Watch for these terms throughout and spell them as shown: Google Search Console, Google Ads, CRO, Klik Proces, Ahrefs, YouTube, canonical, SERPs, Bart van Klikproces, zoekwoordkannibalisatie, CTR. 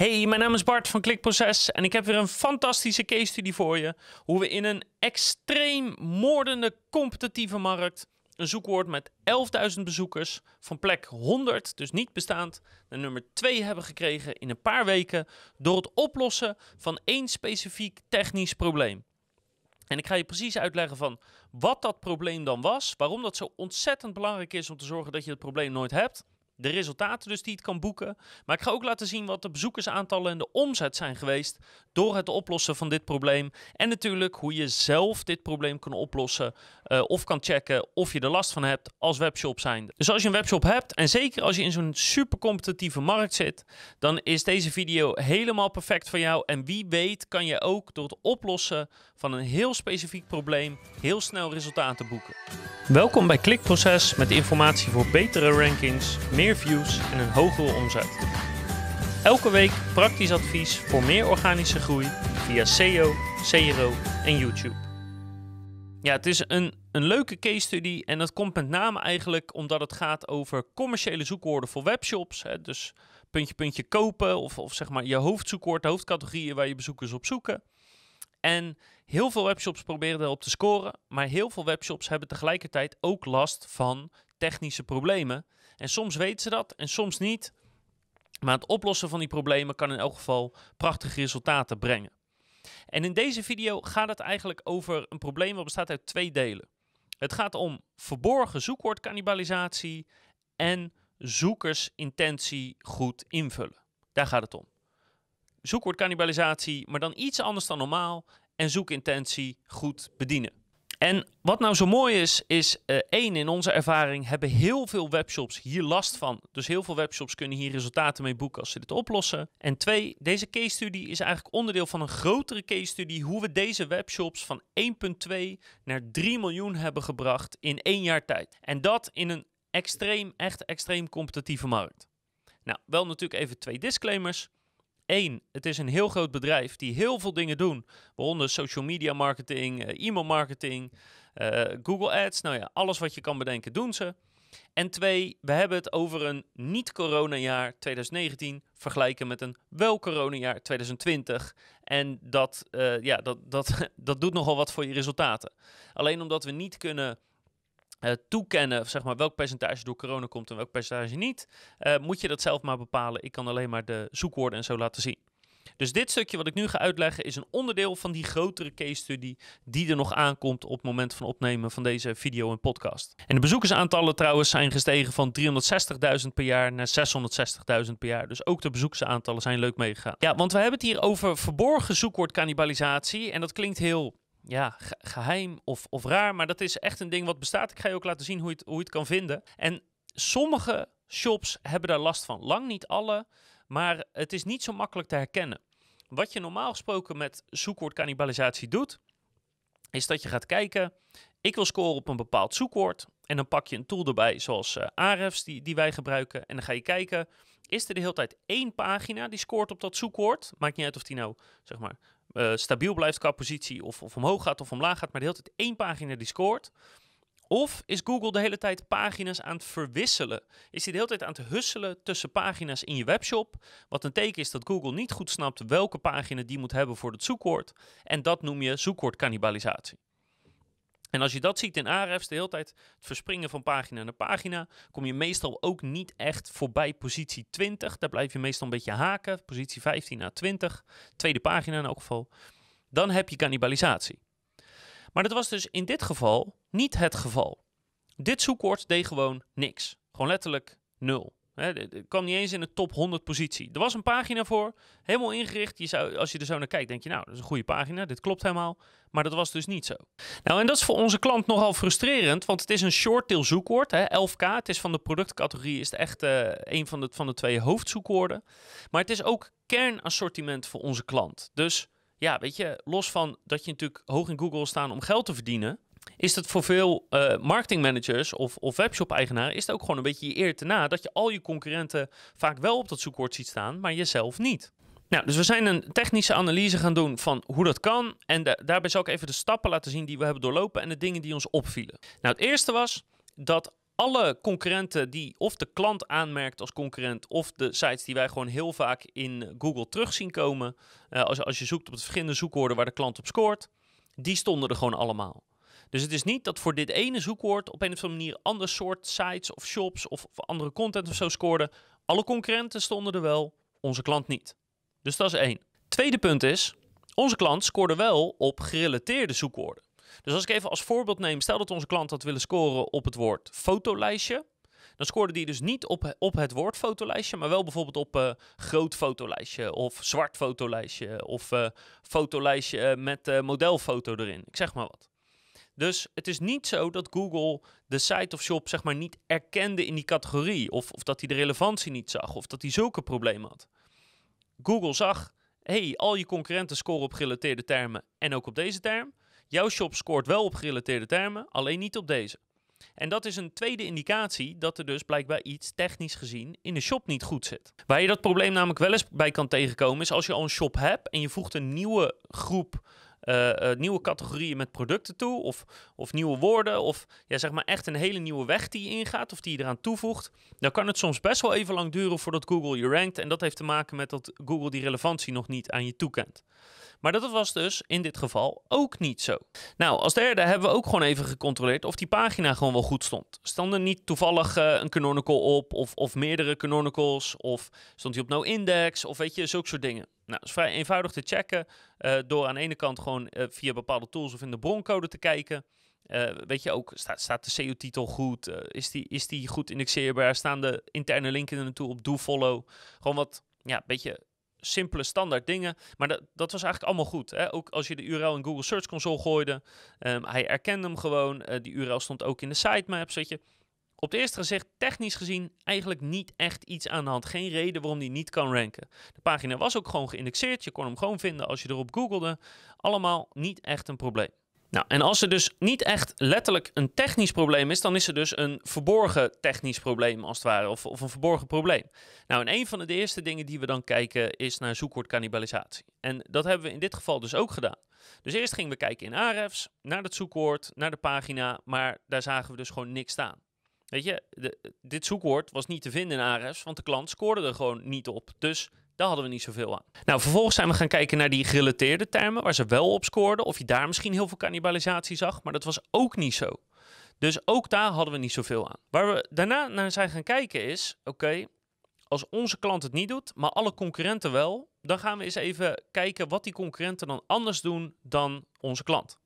Hey, mijn naam is Bart van Klikproces en ik heb weer een fantastische case study voor je. Hoe we in een extreem moordende competitieve markt een zoekwoord met 11.000 bezoekers van plek 100, dus niet bestaand, naar nummer 2 hebben gekregen in een paar weken door het oplossen van één specifiek technisch probleem. En ik ga je precies uitleggen van wat dat probleem dan was, waarom dat zo ontzettend belangrijk is om te zorgen dat je het probleem nooit hebt. De resultaten dus die het kan boeken. Maar ik ga ook laten zien wat de bezoekersaantallen en de omzet zijn geweest door het oplossen van dit probleem. En natuurlijk hoe je zelf dit probleem kan oplossen of kan checken of je er last van hebt als webshop zijnde. Dus als je een webshop hebt en zeker als je in zo'n super competitieve markt zit, dan is deze video helemaal perfect voor jou. En wie weet kan je ook door het oplossen van een heel specifiek probleem heel snel resultaten boeken. Welkom bij Klikproces met informatie voor betere rankings, meer views en een hogere omzet. Elke week praktisch advies voor meer organische groei via SEO, CRO en YouTube. Ja, het is een leuke case study en dat komt met name eigenlijk omdat het gaat over commerciële zoekwoorden voor webshops. Hè, dus puntje kopen of zeg maar je hoofdzoekwoord, de hoofdcategorieën waar je bezoekers op zoeken. En heel veel webshops proberen erop te scoren, maar heel veel webshops hebben tegelijkertijd ook last van technische problemen. En soms weten ze dat en soms niet. Maar het oplossen van die problemen kan in elk geval prachtige resultaten brengen. En in deze video gaat het eigenlijk over een probleem dat bestaat uit twee delen. Het gaat om verborgen zoekwoordkannibalisatie en zoekersintentie goed invullen. Daar gaat het om. Zoekwoordkannibalisatie, maar dan iets anders dan normaal. En zoekintentie goed bedienen. En wat nou zo mooi is, is één, in onze ervaring hebben heel veel webshops hier last van. Dus heel veel webshops kunnen hier resultaten mee boeken als ze dit oplossen. En twee, deze case study is eigenlijk onderdeel van een grotere case study hoe we deze webshops van 1,2 naar 3 miljoen hebben gebracht in 1 jaar tijd. En dat in een echt extreem competitieve markt. Nou, wel natuurlijk even 2 disclaimers. 1. Het is een heel groot bedrijf die heel veel dingen doen, waaronder social media marketing, e-mail marketing, Google Ads. Nou ja, alles wat je kan bedenken doen ze. En 2. We hebben het over een niet-corona-jaar 2019 vergelijken met een wel-corona-jaar 2020. En dat doet nogal wat voor je resultaten. Alleen omdat we niet kunnen toekennen, zeg maar, welk percentage door corona komt en welk percentage niet, moet je dat zelf maar bepalen. Ik kan alleen maar de zoekwoorden en zo laten zien. Dus dit stukje wat ik nu ga uitleggen is een onderdeel van die grotere case study die er nog aankomt op het moment van opnemen van deze video en podcast. En de bezoekersaantallen trouwens zijn gestegen van 360.000 per jaar naar 660.000 per jaar. Dus ook de bezoekersaantallen zijn leuk meegegaan. Ja, want we hebben het hier over verborgen zoekwoordkannibalisatie en dat klinkt heel geheim of raar, maar dat is echt een ding wat bestaat. Ik ga je ook laten zien hoe je het kan vinden. En sommige shops hebben daar last van. Lang niet alle, maar het is niet zo makkelijk te herkennen. Wat je normaal gesproken met zoekwoordkannibalisatie doet, is dat je gaat kijken, ik wil scoren op een bepaald zoekwoord. En dan pak je een tool erbij, zoals Ahrefs, die wij gebruiken. En dan ga je kijken, is er de hele tijd één pagina die scoort op dat zoekwoord? Maakt niet uit of die nou, zeg maar, stabiel blijft qua positie of omhoog gaat of omlaag gaat, maar de hele tijd één pagina die scoort. Of is Google de hele tijd pagina's aan het verwisselen? Is hij de hele tijd aan het husselen tussen pagina's in je webshop? Wat een teken is dat Google niet goed snapt welke pagina die moet hebben voor het zoekwoord. En dat noem je zoekwoordkannibalisatie. En als je dat ziet in Ahrefs, de hele tijd het verspringen van pagina naar pagina, kom je meestal ook niet echt voorbij positie 20. Daar blijf je meestal een beetje haken, positie 15 naar 20. Tweede pagina in elk geval. Dan heb je kannibalisatie. Maar dat was dus in dit geval niet het geval. Dit zoekwoord deed gewoon niks. Gewoon letterlijk 0. Het kwam niet eens in de top 100 positie. Er was een pagina voor, helemaal ingericht. Als je er zo naar kijkt, denk je, nou, dat is een goede pagina, dit klopt helemaal. Maar dat was dus niet zo. Nou, en dat is voor onze klant nogal frustrerend, want het is een shorttail zoekwoord, hè, 11k. Het is van de productcategorie, is het echt een van de 2 hoofdzoekwoorden. Maar het is ook kernassortiment voor onze klant. Dus ja, weet je, los van dat je natuurlijk hoog in Google staan om geld te verdienen, is dat voor veel marketingmanagers of webshop-eigenaren is het ook gewoon een beetje je eer te na dat je al je concurrenten vaak wel op dat zoekwoord ziet staan, maar jezelf niet. Nou, dus we zijn een technische analyse gaan doen van hoe dat kan en daarbij zal ik even de stappen laten zien die we hebben doorlopen en de dingen die ons opvielen. Nou, het eerste was dat alle concurrenten die of de klant aanmerkt als concurrent, of de sites die wij gewoon heel vaak in Google terug zien komen, als je zoekt op de verschillende zoekwoorden waar de klant op scoort, die stonden er gewoon allemaal. Dus het is niet dat voor dit ene zoekwoord op een of andere manier ander soort sites of shops of andere content of zo scoorden. Alle concurrenten stonden er wel, onze klant niet. Dus dat is één. Tweede punt is, onze klant scoorde wel op gerelateerde zoekwoorden. Dus als ik even als voorbeeld neem, stel dat onze klant had willen scoren op het woord fotolijstje. Dan scoorde die dus niet op het woord fotolijstje, maar wel bijvoorbeeld op groot fotolijstje of zwart fotolijstje of fotolijstje met modelfoto erin. Ik zeg maar wat. Dus het is niet zo dat Google de site of shop zeg maar niet erkende in die categorie. Of dat hij de relevantie niet zag. Of dat hij zulke problemen had. Google zag, hey, al je concurrenten scoren op gerelateerde termen en ook op deze term. Jouw shop scoort wel op gerelateerde termen, alleen niet op deze. En dat is een tweede indicatie dat er dus blijkbaar iets technisch gezien in de shop niet goed zit. Waar je dat probleem namelijk wel eens bij kan tegenkomen is als je al een shop hebt en je voegt een nieuwe groep, nieuwe categorieën met producten toe of nieuwe woorden of ja, zeg maar echt een hele nieuwe weg die je ingaat of die je eraan toevoegt, dan kan het soms best wel even lang duren voordat Google je rankt en dat heeft te maken met dat Google die relevantie nog niet aan je toekent. Maar dat was dus in dit geval ook niet zo. Nou, als derde hebben we ook gewoon even gecontroleerd of die pagina gewoon wel goed stond. Stond er niet toevallig een canonical op of meerdere canonicals of stond die op no-index of weet je, zulke soort dingen. Nou, dat is vrij eenvoudig te checken door aan de ene kant gewoon via bepaalde tools of in de broncode te kijken. Weet je ook, staat de SEO-titel goed? Is die goed indexeerbaar? Staan de interne linken er naartoe op do-follow? Gewoon wat, ja, een beetje simpele standaard dingen, maar dat was eigenlijk allemaal goed. Hè? Ook als je de URL in Google Search Console gooide, hij herkende hem gewoon. Die URL stond ook in de sitemaps, weet je. Op het eerste gezicht, technisch gezien, eigenlijk niet echt iets aan de hand. Geen reden waarom die niet kan ranken. De pagina was ook gewoon geïndexeerd. Je kon hem gewoon vinden als je erop googelde. Allemaal niet echt een probleem. Nou, en als er dus niet echt letterlijk een technisch probleem is, dan is er dus een verborgen technisch probleem als het ware, of een verborgen probleem. Nou, en een van de eerste dingen die we dan kijken is naar zoekwoordkannibalisatie. En dat hebben we in dit geval dus ook gedaan. Dus eerst gingen we kijken in Ahrefs, naar dat zoekwoord, naar de pagina, maar daar zagen we dus gewoon niks staan. Weet je, dit zoekwoord was niet te vinden in Ahrefs, want de klant scoorde er gewoon niet op. Dus daar hadden we niet zoveel aan. Nou, vervolgens zijn we gaan kijken naar die gerelateerde termen, waar ze wel op scoorden. Of je daar misschien heel veel cannibalisatie zag, maar dat was ook niet zo. Dus ook daar hadden we niet zoveel aan. Waar we daarna naar zijn gaan kijken is, oké, als onze klant het niet doet, maar alle concurrenten wel, dan gaan we eens even kijken wat die concurrenten dan anders doen dan onze klant.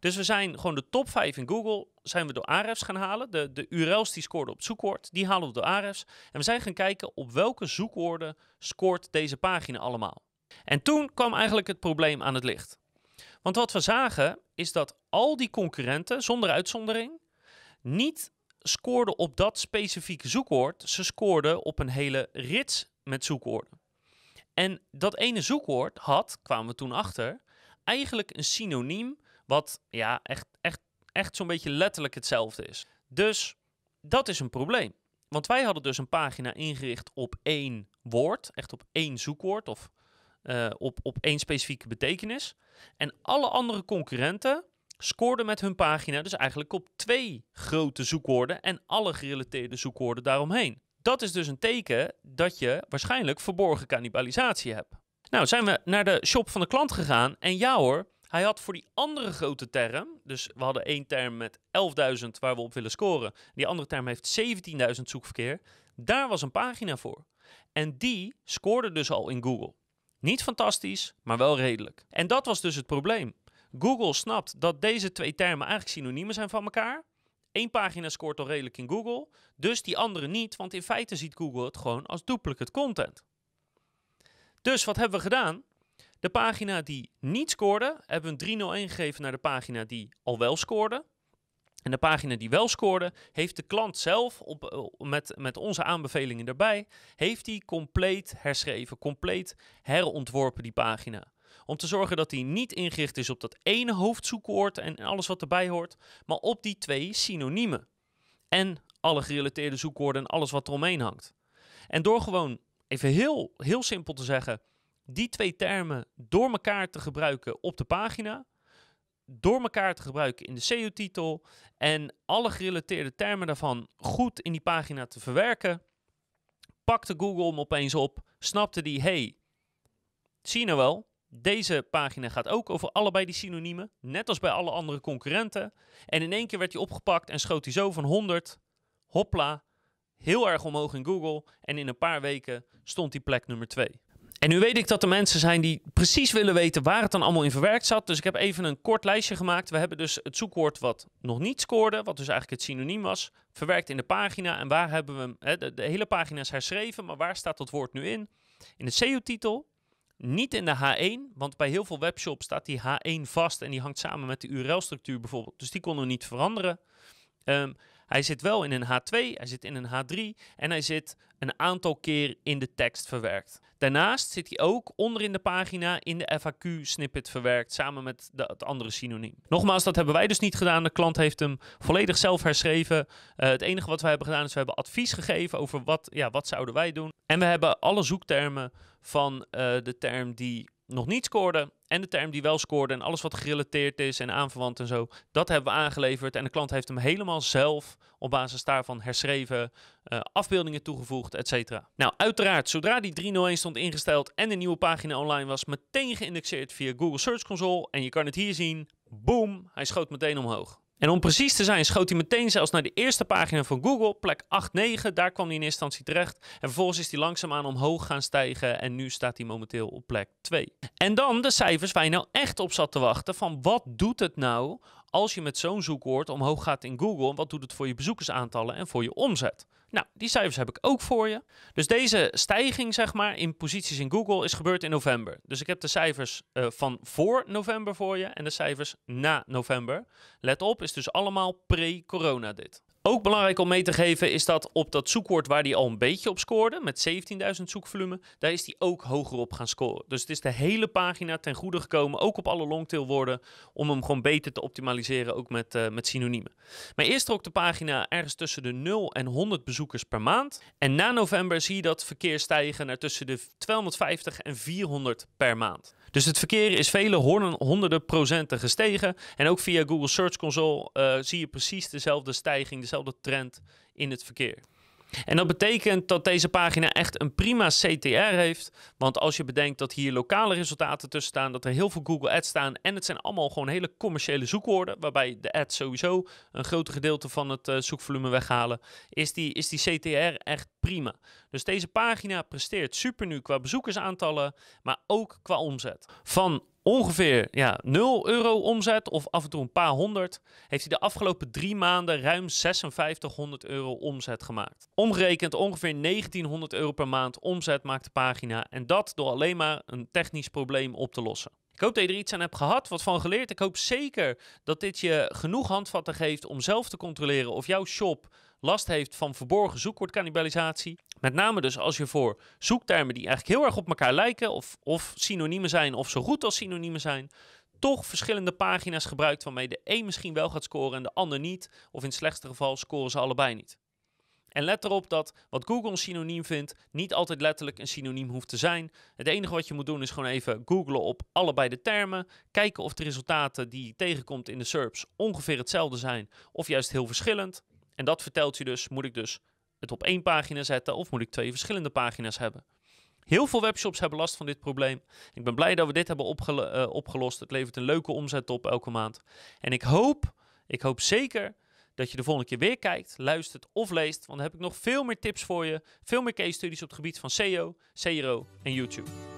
Dus we zijn gewoon de top 5 in Google, zijn we door Ahrefs gaan halen. De URL's die scoorden op het zoekwoord, die halen we door Ahrefs. En we zijn gaan kijken op welke zoekwoorden scoort deze pagina allemaal. En toen kwam eigenlijk het probleem aan het licht. Want wat we zagen is dat al die concurrenten, zonder uitzondering, niet scoorden op dat specifieke zoekwoord. Ze scoorden op een hele rits met zoekwoorden. En dat ene zoekwoord had, kwamen we toen achter, eigenlijk een synoniem wat ja, echt zo'n beetje letterlijk hetzelfde is. Dus dat is een probleem. Want wij hadden dus een pagina ingericht op één woord. Echt op één zoekwoord of op één specifieke betekenis. En alle andere concurrenten scoorden met hun pagina dus eigenlijk op twee grote zoekwoorden en alle gerelateerde zoekwoorden daaromheen. Dat is dus een teken dat je waarschijnlijk verborgen cannibalisatie hebt. Nou, zijn we naar de shop van de klant gegaan en ja hoor, hij had voor die andere grote term, dus we hadden één term met 11.000 waar we op willen scoren. Die andere term heeft 17.000 zoekverkeer. Daar was een pagina voor. En die scoorde dus al in Google. Niet fantastisch, maar wel redelijk. En dat was dus het probleem. Google snapt dat deze twee termen eigenlijk synoniemen zijn van elkaar. Eén pagina scoort al redelijk in Google, dus die andere niet, want in feite ziet Google het gewoon als duplicate content. Dus wat hebben we gedaan? De pagina die niet scoorde, hebben we een 301 gegeven naar de pagina die al wel scoorde. En de pagina die wel scoorde, heeft de klant zelf, met onze aanbevelingen erbij, heeft die compleet herschreven, compleet herontworpen die pagina. Om te zorgen dat die niet ingericht is op dat ene hoofdzoekwoord en alles wat erbij hoort, maar op die twee synoniemen. En alle gerelateerde zoekwoorden en alles wat eromheen hangt. En door gewoon even heel simpel te zeggen, die twee termen door elkaar te gebruiken op de pagina, door elkaar te gebruiken in de SEO-titel en alle gerelateerde termen daarvan goed in die pagina te verwerken, pakte Google hem opeens op, snapte die, hey, zie je nou wel, deze pagina gaat ook over allebei die synoniemen, net als bij alle andere concurrenten. En in één keer werd hij opgepakt en schoot hij zo van 100, hopla, heel erg omhoog in Google. En in een paar weken stond hij plek nummer 2. En nu weet ik dat er mensen zijn die precies willen weten waar het dan allemaal in verwerkt zat. Dus ik heb even een kort lijstje gemaakt. We hebben dus het zoekwoord wat nog niet scoorde, wat dus eigenlijk het synoniem was, verwerkt in de pagina. En waar hebben we hem, de hele pagina is herschreven, maar waar staat dat woord nu in? In de SEO-titel, niet in de H1, want bij heel veel webshops staat die H1 vast en die hangt samen met de URL-structuur bijvoorbeeld. Dus die konden we niet veranderen. Hij zit wel in een H2, hij zit in een H3 en hij zit een aantal keer in de tekst verwerkt. Daarnaast zit hij ook onderin de pagina in de FAQ-snippet verwerkt, samen met het andere synoniem. Nogmaals, dat hebben wij dus niet gedaan. De klant heeft hem volledig zelf herschreven. Het enige wat wij hebben gedaan is we hebben advies gegeven over wat zouden wij doen. En we hebben alle zoektermen van de term die nog niet scoorde en de term die wel scoorde en alles wat gerelateerd is en aanverwant en zo, dat hebben we aangeleverd en de klant heeft hem helemaal zelf op basis daarvan herschreven, afbeeldingen toegevoegd, etc. Nou, uiteraard, zodra die 301 stond ingesteld en de nieuwe pagina online was, meteen geïndexeerd via Google Search Console en je kan het hier zien, boom, hij schoot meteen omhoog. En om precies te zijn schoot hij meteen zelfs naar de eerste pagina van Google, plek 8-9. Daar kwam hij in eerste instantie terecht. En vervolgens is hij langzaamaan omhoog gaan stijgen en nu staat hij momenteel op plek 2. En dan de cijfers waar je nou echt op zat te wachten van wat doet het nou als je met zo'n zoekwoord omhoog gaat in Google. Wat doet het voor je bezoekersaantallen en voor je omzet? Nou, die cijfers heb ik ook voor je. Dus deze stijging, zeg maar, in posities in Google is gebeurd in november. Dus ik heb de cijfers van voor november voor je en de cijfers na november. Let op, is dus allemaal pre-corona dit. Ook belangrijk om mee te geven is dat op dat zoekwoord waar die al een beetje op scoorde, met 17.000 zoekvolume, daar is die ook hoger op gaan scoren. Dus het is de hele pagina ten goede gekomen, ook op alle longtailwoorden, om hem gewoon beter te optimaliseren, ook met synoniemen. Maar eerst trok de pagina ergens tussen de 0 en 100 bezoekers per maand. En na november zie je dat verkeer stijgen naar tussen de 250 en 400 per maand. Dus het verkeer is vele honderden procenten gestegen. En ook via Google Search Console zie je precies dezelfde stijging, dezelfde trend in het verkeer. En dat betekent dat deze pagina echt een prima CTR heeft. Want als je bedenkt dat hier lokale resultaten tussen staan, dat er heel veel Google Ads staan. En het zijn allemaal gewoon hele commerciële zoekwoorden, waarbij de ads sowieso een groot gedeelte van het zoekvolume weghalen. Is die CTR echt prima. Dus deze pagina presteert super nu qua bezoekersaantallen, maar ook qua omzet. Van ongeveer €0 omzet of af en toe een paar honderd, heeft hij de afgelopen 3 maanden ruim €5600 omzet gemaakt. Omgerekend ongeveer €1900 per maand omzet maakt de pagina en dat door alleen maar een technisch probleem op te lossen. Ik hoop dat je er iets aan hebt gehad, wat van geleerd. Ik hoop zeker dat dit je genoeg handvatten geeft om zelf te controleren of jouw shop last heeft van verborgen zoekwoordkannibalisatie. Met name dus als je voor zoektermen die eigenlijk heel erg op elkaar lijken of synoniemen zijn of zo goed als synoniemen zijn, toch verschillende pagina's gebruikt waarmee de een misschien wel gaat scoren en de ander niet. Of in het slechtste geval scoren ze allebei niet. En let erop dat wat Google een synoniem vindt, niet altijd letterlijk een synoniem hoeft te zijn. Het enige wat je moet doen is gewoon even googlen op allebei de termen. Kijken of de resultaten die je tegenkomt in de SERPs ongeveer hetzelfde zijn of juist heel verschillend. En dat vertelt je dus, moet ik dus het op 1 pagina zetten of moet ik 2 verschillende pagina's hebben? Heel veel webshops hebben last van dit probleem. Ik ben blij dat we dit hebben opgelost. Het levert een leuke omzet op elke maand. En ik hoop zeker dat je de volgende keer weer kijkt, luistert of leest. Want dan heb ik nog veel meer tips voor je. Veel meer case studies op het gebied van SEO, CRO en YouTube.